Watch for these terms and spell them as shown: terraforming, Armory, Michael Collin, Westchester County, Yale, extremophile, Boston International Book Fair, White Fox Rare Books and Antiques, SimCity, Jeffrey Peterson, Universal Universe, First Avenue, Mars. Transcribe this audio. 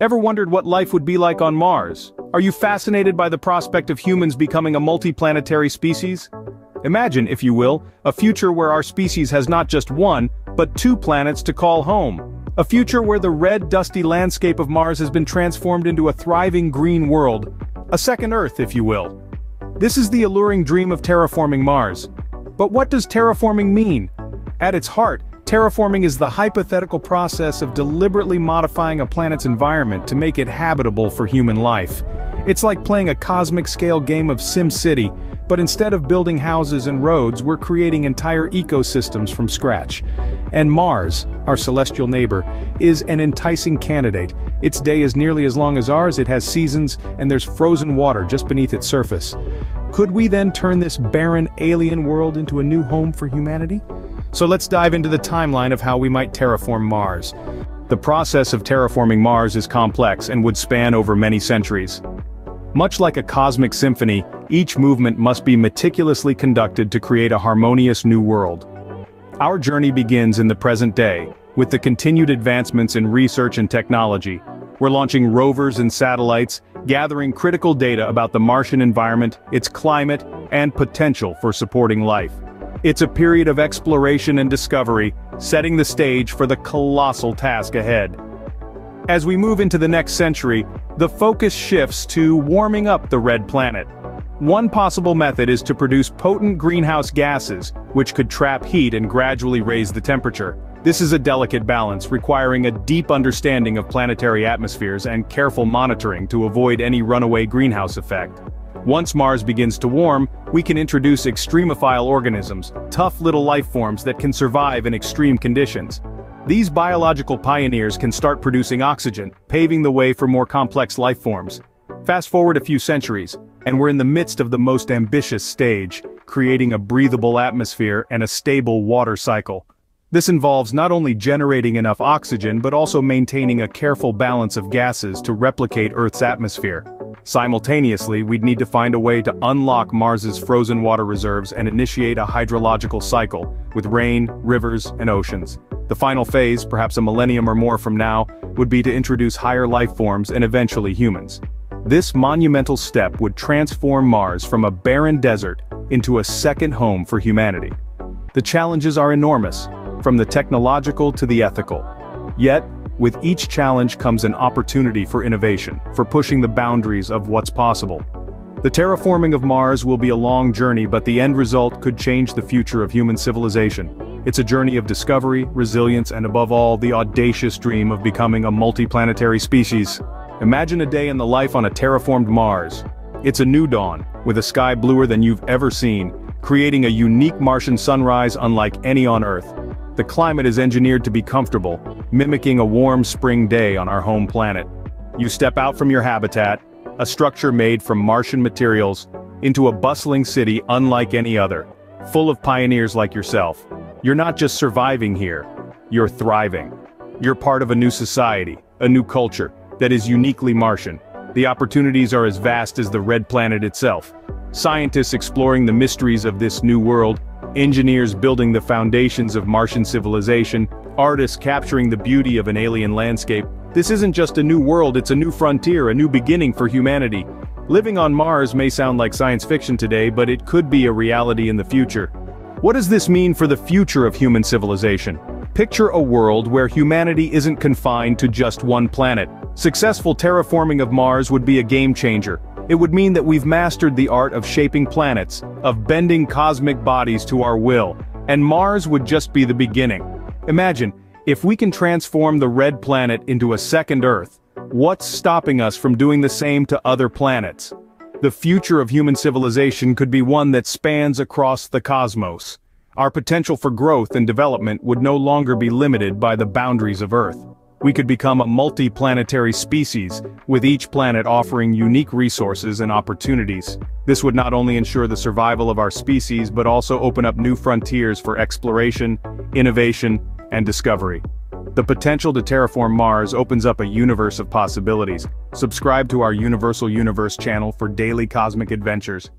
Ever wondered what life would be like on Mars? Are you fascinated by the prospect of humans becoming a multiplanetary species? Imagine, if you will, a future where our species has not just one, but two planets to call home. A future where the red, dusty landscape of Mars has been transformed into a thriving green world. A second Earth, if you will. This is the alluring dream of terraforming Mars. But what does terraforming mean? At its heart, terraforming is the hypothetical process of deliberately modifying a planet's environment to make it habitable for human life. It's like playing a cosmic-scale game of SimCity, but instead of building houses and roads, we're creating entire ecosystems from scratch. And Mars, our celestial neighbor, is an enticing candidate. Its day is nearly as long as ours, it has seasons, and there's frozen water just beneath its surface. Could we then turn this barren alien world into a new home for humanity? So let's dive into the timeline of how we might terraform Mars. The process of terraforming Mars is complex and would span over many centuries. Much like a cosmic symphony, each movement must be meticulously conducted to create a harmonious new world. Our journey begins in the present day, with the continued advancements in research and technology. We're launching rovers and satellites, gathering critical data about the Martian environment, its climate, and potential for supporting life. It's a period of exploration and discovery, setting the stage for the colossal task ahead. As we move into the next century, the focus shifts to warming up the red planet. One possible method is to produce potent greenhouse gases, which could trap heat and gradually raise the temperature. This is a delicate balance requiring a deep understanding of planetary atmospheres and careful monitoring to avoid any runaway greenhouse effect. Once Mars begins to warm, we can introduce extremophile organisms, tough little life forms that can survive in extreme conditions. These biological pioneers can start producing oxygen, paving the way for more complex life forms. Fast forward a few centuries, and we're in the midst of the most ambitious stage, creating a breathable atmosphere and a stable water cycle. This involves not only generating enough oxygen but also maintaining a careful balance of gases to replicate Earth's atmosphere. Simultaneously, we'd need to find a way to unlock Mars's frozen water reserves and initiate a hydrological cycle, with rain, rivers, and oceans. The final phase, perhaps a millennium or more from now, would be to introduce higher life forms and eventually humans. This monumental step would transform Mars from a barren desert into a second home for humanity. The challenges are enormous, from the technological to the ethical. Yet, with each challenge comes an opportunity for innovation, for pushing the boundaries of what's possible. The terraforming of Mars will be a long journey, but the end result could change the future of human civilization. It's a journey of discovery, resilience, and above all, the audacious dream of becoming a multiplanetary species. Imagine a day in the life on a terraformed Mars. It's a new dawn, with a sky bluer than you've ever seen, creating a unique Martian sunrise unlike any on Earth. The climate is engineered to be comfortable, mimicking a warm spring day on our home planet. You step out from your habitat, a structure made from Martian materials, into a bustling city unlike any other, full of pioneers like yourself. You're not just surviving here, you're thriving. You're part of a new society, a new culture, that is uniquely Martian. The opportunities are as vast as the red planet itself. Scientists exploring the mysteries of this new world, engineers building the foundations of Martian civilization, artists capturing the beauty of an alien landscape. This isn't just a new world, it's a new frontier, a new beginning for humanity. Living on Mars may sound like science fiction today, but it could be a reality in the future. What does this mean for the future of human civilization? Picture a world where humanity isn't confined to just one planet. Successful terraforming of Mars would be a game changer. It would mean that we've mastered the art of shaping planets, of bending cosmic bodies to our will, and Mars would just be the beginning. Imagine, if we can transform the red planet into a second Earth, what's stopping us from doing the same to other planets? The future of human civilization could be one that spans across the cosmos. Our potential for growth and development would no longer be limited by the boundaries of Earth. We could become a multi-planetary species, with each planet offering unique resources and opportunities. This would not only ensure the survival of our species but also open up new frontiers for exploration, innovation, and discovery. The potential to terraform Mars opens up a universe of possibilities. Subscribe to our Universal Universe channel for daily cosmic adventures.